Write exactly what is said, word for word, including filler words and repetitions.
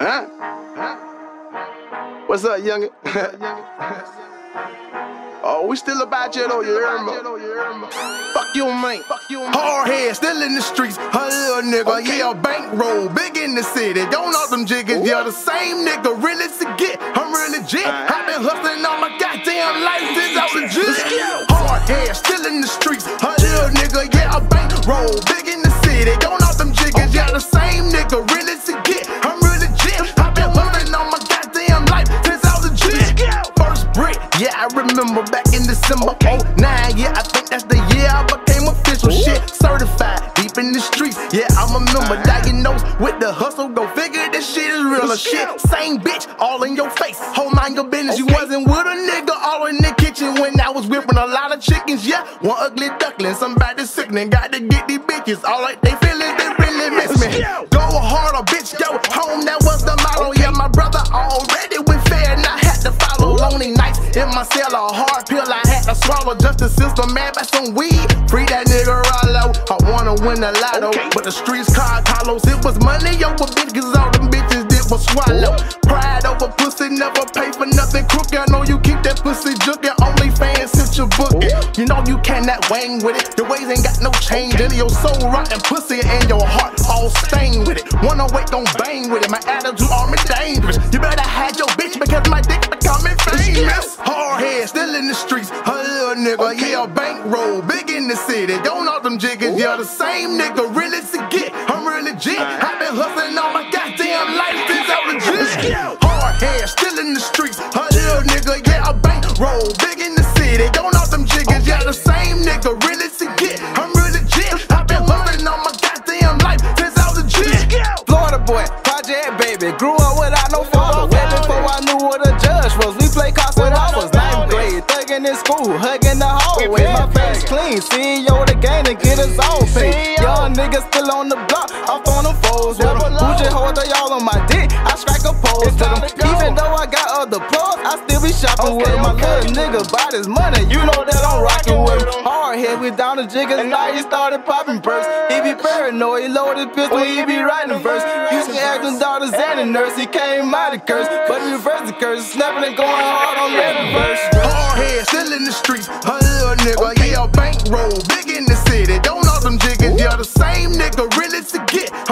Huh? Huh? What's up, youngin'? Oh, we still about you though, you hear me? Fuck you, man. Hard head, still in the streets. Her little nigga, okay. Yeah, bankroll, big in the city. Don't know them jiggers, yeah, the same nigga, really to get. I'm really legit. Right. I've been hustling all my goddamn life since I was legit. Hard head, still in the streets. Her little nigga, yeah, bankroll, big in the city. Don't know them jiggers, okay. Yeah, the same nigga, really to get. I'm really legit. I've been hustling all my goddamn life since I was legit. First brick, yeah, I remember back in December. Okay. oh nine, yeah, I think that's the year I became official. Ooh. Shit. Certified, deep in the streets. Yeah, I'm a member, diagnosed with the hustle. Go figure, this shit is real as shit. Same bitch, all in your face. Whole mind your business, okay. You wasn't with a nigga. All in the kitchen when I was whipping a lot of chickens. Yeah, one ugly duckling, somebody sickening. Got to get these bitches, all right, they feelin', they really miss me. Go harder, bitch, go home, that was the motto. Yeah, my brother already went fair and I had to follow. Lonely nights in my cellar, a hard pill I had to swallow. Just the system, mad by some weed. Free that nigga Rollo. I wanna win a lotto, okay. But the streets called Carlos. It was money over bitch, cause all them bitches did was swallow. Pride over pussy, never pay for nothing crooked. I know you keep that pussy jookin', only fans since you book it. You know you cannot wang with it. The ways ain't got no change, okay. In your soul rotten pussy and your heart all stained with it. one oh eight don't bang with it, my attitude all me dangerous. You better hide your bitch because my dick becoming famous. Hard head, still in the streets. Her little nigga, okay. Yeah, bankroll, big in the city. Don't know them jiggers, yeah, the same nigga, really to get. I'm really legit. Right. I've been hustling all my goddamn life since I was legit. Hard head, still in the streets. Her little nigga, yeah, a bankroll, big in the city. Don't know them jiggers, okay. Yeah, the same nigga, really to get. I'm really legit. I've been hustling all my goddamn life since I was legit. Florida boy, project baby, grew up without no father. Way before I knew what a judge was, we played cops when I was ninth grade, thugging in school, hugging the hallway. My face clean, seeing yo the gang to get us all paid. Young niggas still on the block, off on them foes with them. Bougie hoes, they all on my dick. I strike a pose to them. Even though I got other plugs, I still be shopping with my little nigga. Bought his money, you know that I'm rocking with him. Hard head, we down the jiggers, now he started popping bursts. He be paranoid, he loaded pistol, he be writing verse. Used to act his daughter's and a nurse, he came out of curse, but he reversed the curse, snapping and going hard on every verse. Hard head, still in the streets. Her little nigga, okay. Yeah, bankroll, big in the city. Don't know them jiggers, yeah, the same nigga, really to get.